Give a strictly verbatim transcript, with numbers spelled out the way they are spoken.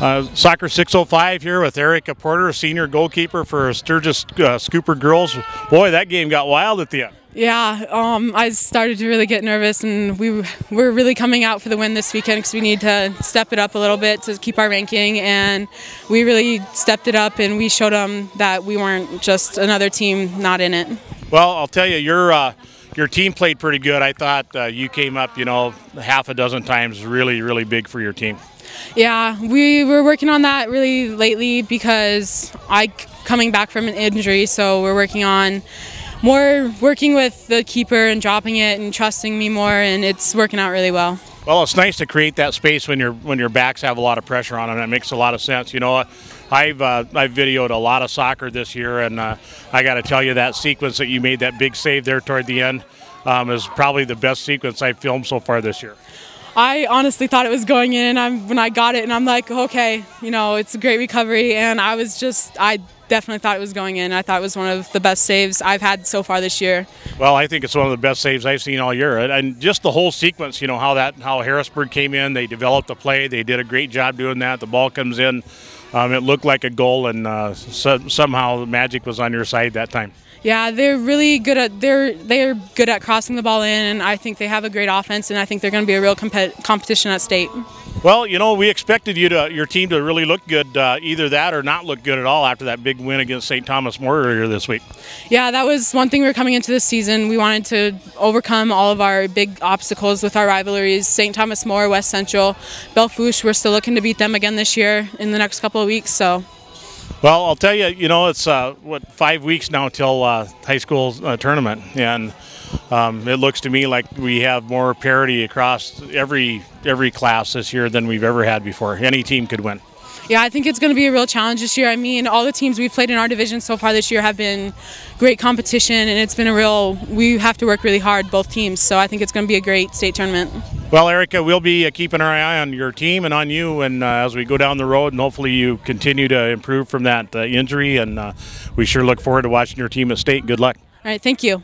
Uh, Soccer six oh five here with Erica Porter, senior goalkeeper for Sturgis uh, Scooper girls. Boy, that game got wild at the end. Yeah, um, I started to really get nervous, and we we're really coming out for the win this weekend because we need to step it up a little bit to keep our ranking, and we really stepped it up, and we showed them that we weren't just another team not in it. Well, I'll tell you, your uh, your team played pretty good. I thought uh, you came up, you know, half a dozen times, really, really big for your team. Yeah, we were working on that really lately because I'm coming back from an injury, so we're working on. More working with the keeper and dropping it and trusting me more, and it's working out really well. Well, it's nice to create that space when your when your backs have a lot of pressure on them. That makes a lot of sense. You know, I've uh, I've videoed a lot of soccer this year, and uh, I got to tell you, that sequence that you made, that big save there toward the end, um, is probably the best sequence I've filmed so far this year. I honestly thought it was going in, and I'm, when I got it, and I'm like, okay, you know, it's a great recovery, and I was just I. Definitely thought it was going in. I thought it was one of the best saves I've had so far this year. Well, I think it's one of the best saves I've seen all year, and just the whole sequence. You know how that how Harrisburg came in. They developed the play. They did a great job doing that. The ball comes in. Um, it looked like a goal, and uh, so, somehow the magic was on your side that time. Yeah, they're really good at they're they're good at crossing the ball in, and I think they have a great offense, and I think they're going to be a real compet competition at state. Well, you know, we expected you to your team to really look good, uh, either that or not look good at all after that big win against Saint Thomas More earlier this week. Yeah, that was one thing we were coming into this season. We wanted to overcome all of our big obstacles with our rivalries, Saint Thomas More, West Central, Belle Fourche. We're still looking to beat them again this year in the next couple of weeks. So. Well, I'll tell you, you know, it's, uh, what, five weeks now till uh, high school uh, tournament, and um, it looks to me like we have more parity across every every class this year than we've ever had before. Any team could win. Yeah, I think it's going to be a real challenge this year. I mean, all the teams we've played in our division so far this year have been great competition, and it's been a real, we have to work really hard, both teams, so I think it's going to be a great state tournament. Well, Erica, we'll be uh, keeping our eye on your team and on you, and uh, as we go down the road, and hopefully you continue to improve from that uh, injury, and uh, we sure look forward to watching your team at state. Good luck. All right, thank you.